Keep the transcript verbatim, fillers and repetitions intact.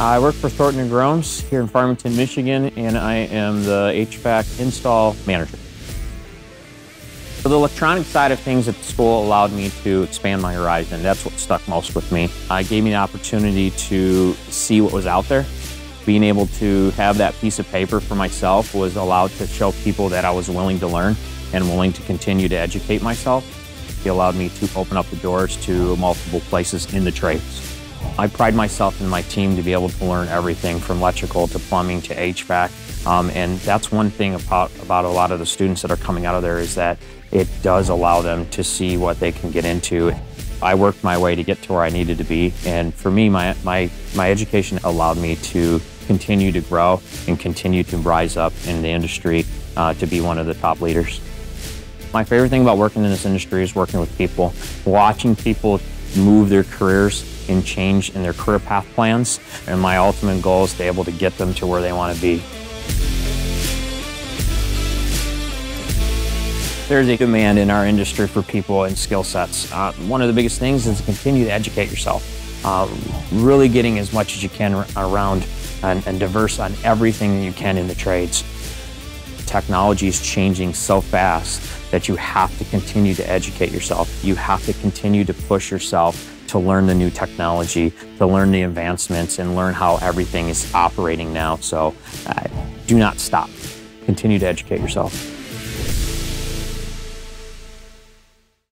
I work for Thornton and Grooms here in Farmington, Michigan, and I am the H V A C install manager. So the electronic side of things at the school allowed me to expand my horizon. That's what stuck most with me. It gave me an opportunity to see what was out there. Being able to have that piece of paper for myself was allowed to show people that I was willing to learn and willing to continue to educate myself. It allowed me to open up the doors to multiple places in the trades. I pride myself and my team to be able to learn everything from electrical to plumbing to H V A C. Um, and that's one thing about, about a lot of the students that are coming out of there is that it does allow them to see what they can get into. I worked my way to get to where I needed to be. And for me, my, my, my education allowed me to continue to grow and continue to rise up in the industry uh, to be one of the top leaders. My favorite thing about working in this industry is working with people, watching people move their careers and change in their career path plans. And my ultimate goal is to be able to get them to where they want to be. There's a demand in our industry for people and skill sets. Uh, one of the biggest things is to continue to educate yourself. Uh, really getting as much as you can around and, and diverse on everything that you can in the trades. Technology is changing so fast that you have to continue to educate yourself. You have to continue to push yourself to learn the new technology, to learn the advancements, and learn how everything is operating now. So uh, do not stop. Continue to educate yourself.